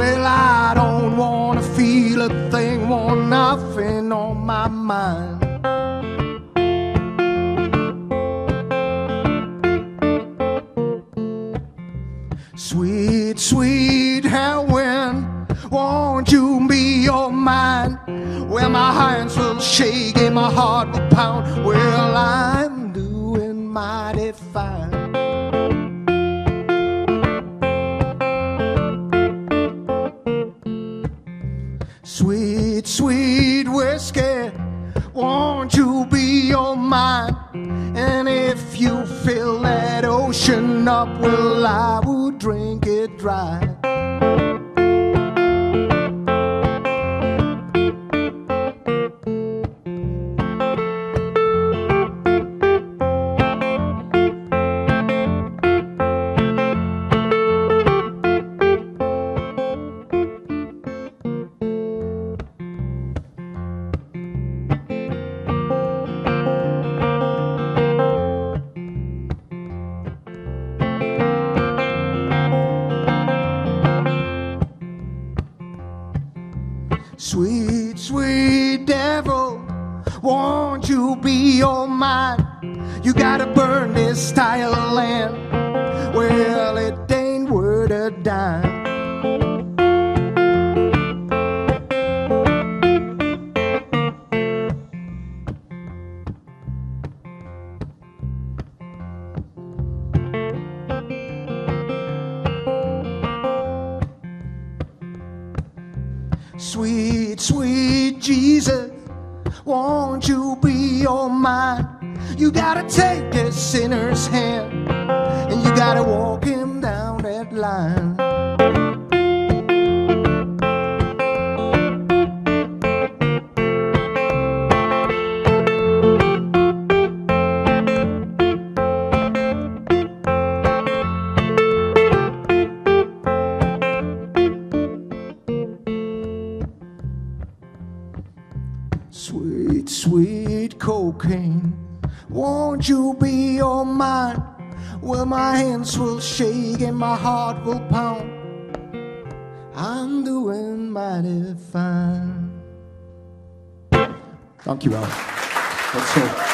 Well, I don't wanna feel a thing, want nothing on my mind. Sweet, sweet heroin, won't you be your mind? Well, my hands will shake and my heart will pound. Well, I'm doing mighty fine. Sweet, sweet whiskey, won't you be your mind? And if you fill that ocean up, well, I will drink it dry. Sweet, sweet devil, won't you be your mind? You gotta burn this tile of land. Well, it ain't worth a dime. Sweet, sweet Jesus, won't you be your mind? You gotta take this sinner's hand, and you gotta walk him down that line. Sweet, sweet cocaine, won't you be your mind? Well, my hands will shake and my heart will pound. I'm doing mighty fine. Thank you, Al. That's all.